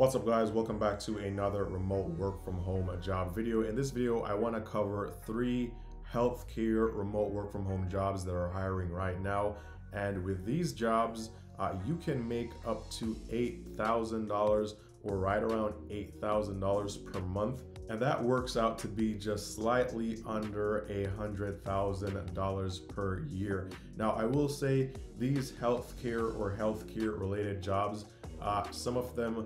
What's up guys, welcome back to another remote work from home job video. In this video, I wanna cover 3 healthcare remote work from home jobs that are hiring right now. And with these jobs, you can make up to $8,000 or right around $8,000 per month. And that works out to be just slightly under $100,000 per year. Now, I will say these healthcare or healthcare related jobs, some of them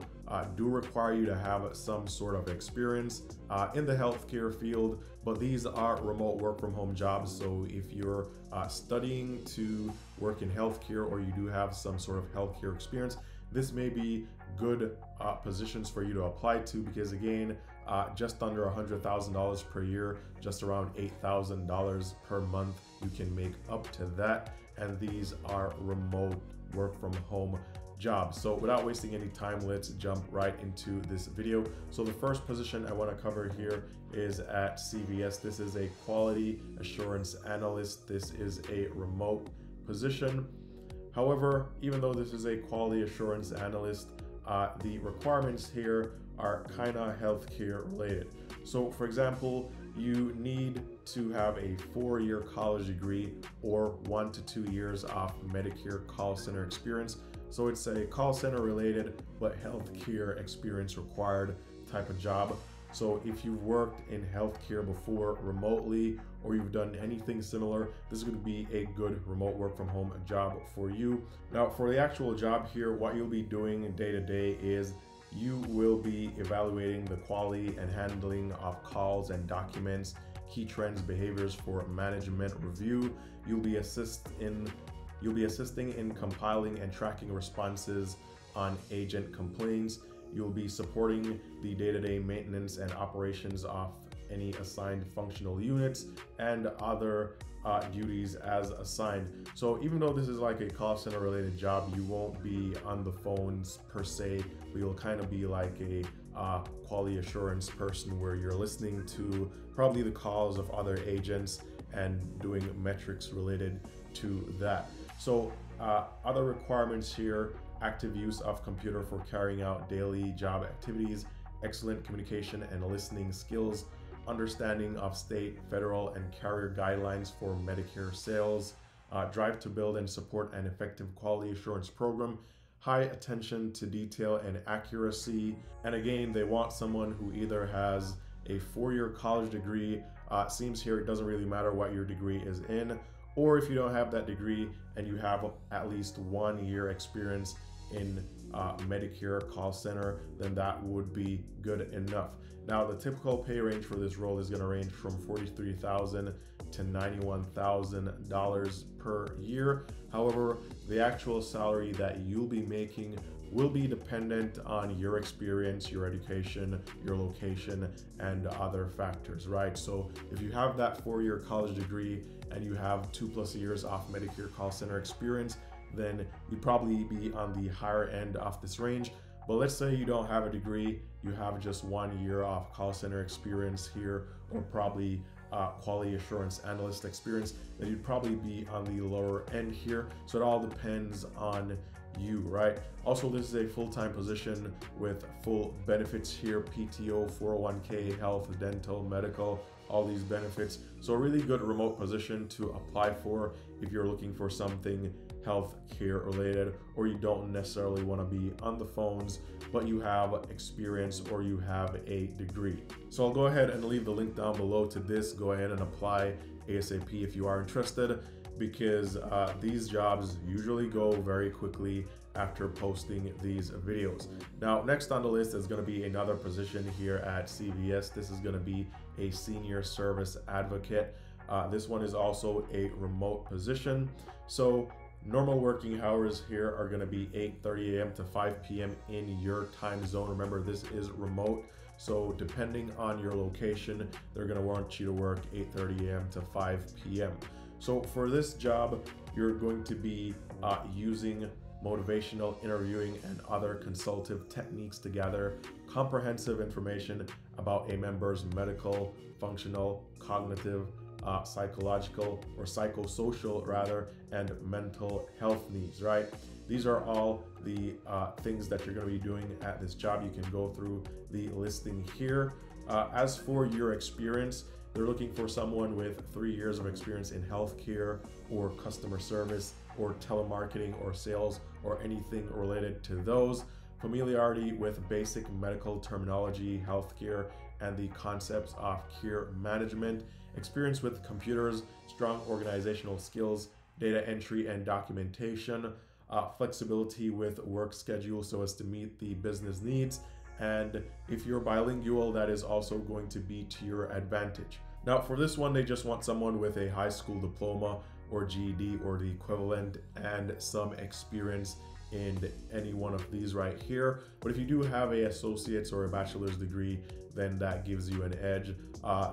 do require you to have some sort of experience in the healthcare field, but these are remote work from home jobs. So if you're studying to work in healthcare or you do have some sort of healthcare experience, this may be good positions for you to apply to because again, just under $100,000 per year, just around $8,000 per month, you can make up to that. And these are remote work from home jobs. So without wasting any time, let's jump right into this video. So the first position I want to cover here is at CVS. This is a quality assurance analyst. This is a remote position. However, even though this is a quality assurance analyst, the requirements here are kind of healthcare related. So for example, you need to have a 4-year college degree or 1 to 2 years off Medicare call center experience. So it's a call center related, but healthcare experience required type of job. So if you've worked in healthcare before remotely, or you've done anything similar, this is gonna be a good remote work from home job for you. Now for the actual job here, what you'll be doing day to day is you will be evaluating the quality and handling of calls and documents, key trends, behaviors for management review. You'll be assisting in compiling and tracking responses on agent complaints. You'll be supporting the day-to-day maintenance and operations of any assigned functional units and other duties as assigned. So even though this is like a call center related job, you won't be on the phones per se, but you'll kind of be like a quality assurance person where you're listening to probably the calls of other agents and doing metrics related to that. So other requirements here, active use of computer for carrying out daily job activities, excellent communication and listening skills, understanding of state, federal, and carrier guidelines for Medicare sales, drive to build and support an effective quality assurance program, high attention to detail and accuracy. And again, they want someone who either has a 4-year college degree, seems here it doesn't really matter what your degree is in, or if you don't have that degree and you have at least 1 year experience in Medicare call center, then that would be good enough. Now, the typical pay range for this role is gonna range from $43,000 to $91,000 per year. However, the actual salary that you'll be making will be dependent on your experience, your education, your location, and other factors, right? So if you have that 4-year college degree and you have 2+ years off Medicare call center experience, then you'd probably be on the higher end of this range. But let's say you don't have a degree, you have just 1 year off call center experience here, or probably quality assurance analyst experience, then you'd probably be on the lower end here. So it all depends on you, right? Also, this is a full-time position with full benefits here, PTO, 401k, health, dental, medical, all these benefits. So a really good remote position to apply for if you're looking for something healthcare related, or you don't necessarily want to be on the phones, but you have experience or you have a degree. So I'll go ahead and leave the link down below to this. Go ahead and apply ASAP if you are interested, because these jobs usually go very quickly after posting these videos. Now, next on the list is gonna be another position here at CVS. This is gonna be a senior service advocate. This one is also a remote position. So normal working hours here are gonna be 8:30 a.m. to 5 p.m. in your time zone. Remember, this is remote. So depending on your location, they're gonna want you to work 8:30 a.m. to 5 p.m. So for this job, you're going to be using motivational interviewing and other consultative techniques to gather comprehensive information about a member's medical, functional, cognitive, psychological, or psychosocial rather, and mental health needs, right? These are all the things that you're going to be doing at this job. You can go through the listing here. As for your experience, they're looking for someone with 3 years of experience in healthcare or customer service or telemarketing or sales or anything related to those. Familiarity with basic medical terminology, healthcare, and the concepts of care management. Experience with computers, strong organizational skills, data entry and documentation. Flexibility with work schedule so as to meet the business needs. And if you're bilingual, that is also going to be to your advantage. Now for this one, they just want someone with a high school diploma or GED or the equivalent and some experience in any one of these right here. But if you do have an associate's or a bachelor's degree, then that gives you an edge.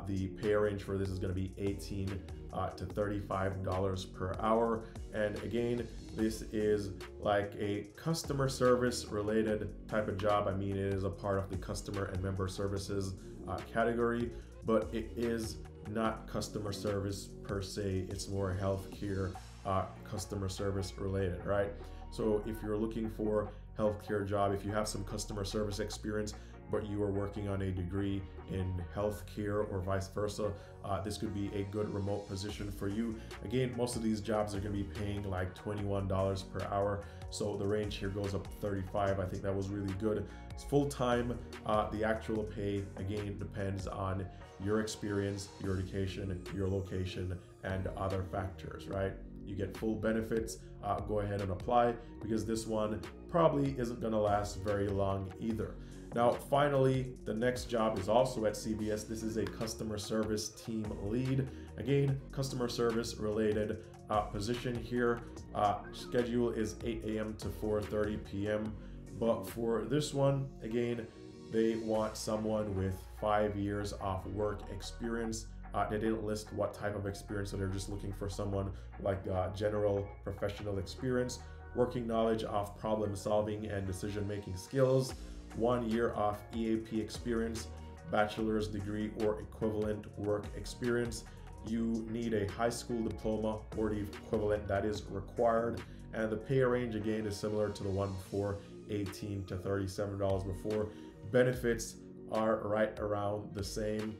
The pay range for this is going to be $18 to $35 per hour. And again, this is like a customer service related type of job. I mean, it is a part of the customer and member services category, but it is not customer service per se. It's more healthcare customer service related, right? So if you're looking for a healthcare job, if you have some customer service experience, but you are working on a degree in healthcare or vice versa, this could be a good remote position for you. Again, most of these jobs are gonna be paying like $21 per hour. So the range here goes up to 35. I think that was really good. It's full-time. The actual pay, again, depends on your experience, your education, your location, and other factors, right? You get full benefits. Go ahead and apply because this one probably isn't going to last very long either. Now, finally, the next job is also at CVS. This is a customer service team lead. Again, customer service related position here. Schedule is 8 a.m. to 4:30 p.m. But for this one, again, they want someone with 5 years of work experience. They didn't list what type of experience, so they're just looking for someone like general professional experience, working knowledge of problem solving and decision-making skills, 1 year of EAP experience, bachelor's degree or equivalent work experience. You need a high school diploma or the equivalent that is required. And the pay range again is similar to the one before, $18 to $37 before. Benefits are right around the same.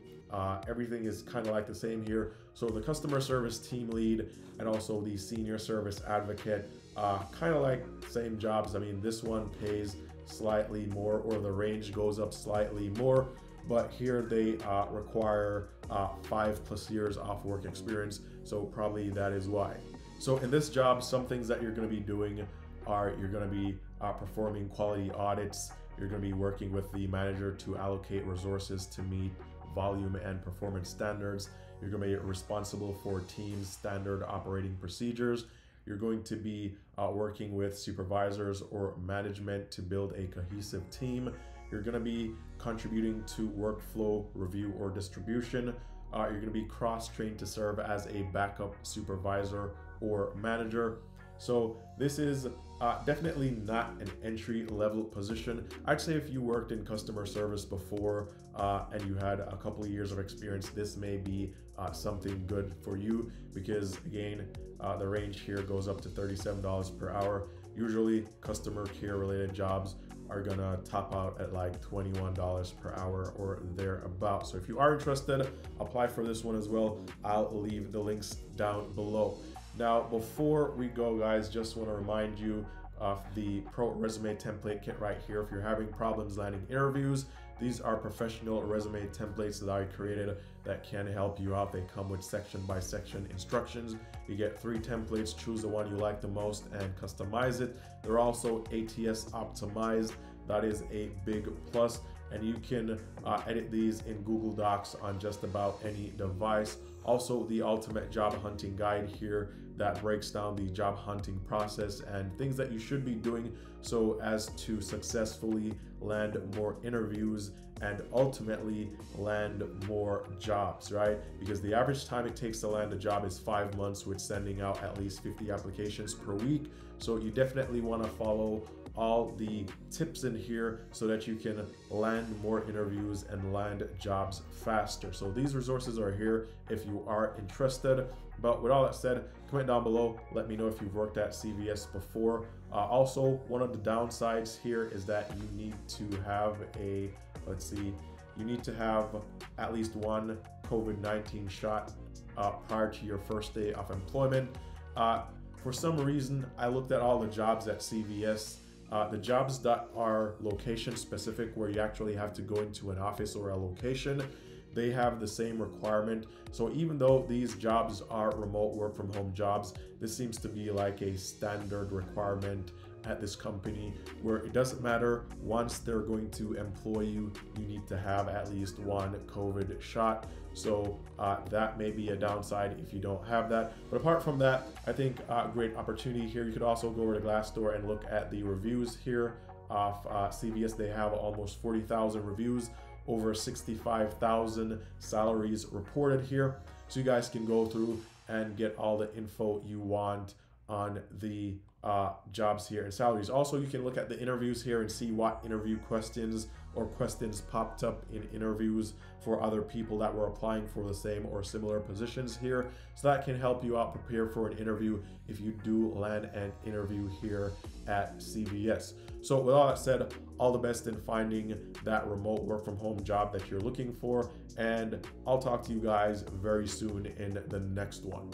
Everything is kind of like the same here. So the customer service team lead and also the senior service advocate, kind of like same jobs. I mean, this one pays slightly more, or the range goes up slightly more, but here they require 5+ years of work experience. So probably that is why. So in this job, some things that you're going to be doing are you're going to be performing quality audits. You're going to be working with the manager to allocate resources to meet volume and performance standards. You're going to be responsible for team standard operating procedures. You're going to be working with supervisors or management to build a cohesive team. You're going to be contributing to workflow review or distribution. You're going to be cross-trained to serve as a backup supervisor or manager. So this is definitely not an entry-level position. I'd say if you worked in customer service before and you had a couple of years of experience, this may be something good for you because, again, the range here goes up to $37 per hour. Usually, customer care-related jobs are gonna top out at like $21 per hour or thereabout. So if you are interested, apply for this one as well. I'll leave the links down below. Now, before we go, guys, just want to remind you of the Pro Resume Template Kit right here. If you're having problems landing interviews, these are professional resume templates that I created that can help you out. They come with section-by-section instructions. You get 3 templates, choose the one you like the most and customize it. They're also ATS optimized. That is a big plus. And you can edit these in Google Docs on just about any device. Also, the ultimate job hunting guide here that breaks down the job hunting process and things that you should be doing so as to successfully land more interviews and ultimately land more jobs, right? Because the average time it takes to land a job is 5 months with sending out at least 50 applications per week. So you definitely want to follow all the tips in here so that you can land more interviews and land jobs faster. So these resources are here if you are interested. But with all that said, comment down below, let me know if you've worked at CVS before. Also, one of the downsides here is that you need to have a, you need to have at least one COVID-19 shot prior to your first day of employment. For some reason, I looked at all the jobs at CVS. The jobs that are location specific, where you actually have to go into an office or a location, they have the same requirement. So even though these jobs are remote work from home jobs, this seems to be like a standard requirement at this company, where it doesn't matter, once they're going to employ you, you need to have at least one COVID shot. So that may be a downside if you don't have that. But apart from that, I think great opportunity here. You could also go over to Glassdoor and look at the reviews here of CVS. They have almost 40,000 reviews, over 65,000 salaries reported here. So you guys can go through and get all the info you want on the jobs here and salaries. Also, you can look at the interviews here and see what interview questions or questions popped up in interviews for other people that were applying for the same or similar positions here. So that can help you out prepare for an interview if you do land an interview here at CVS. So with all that said, all the best in finding that remote work from home job that you're looking for, and I'll talk to you guys very soon in the next one.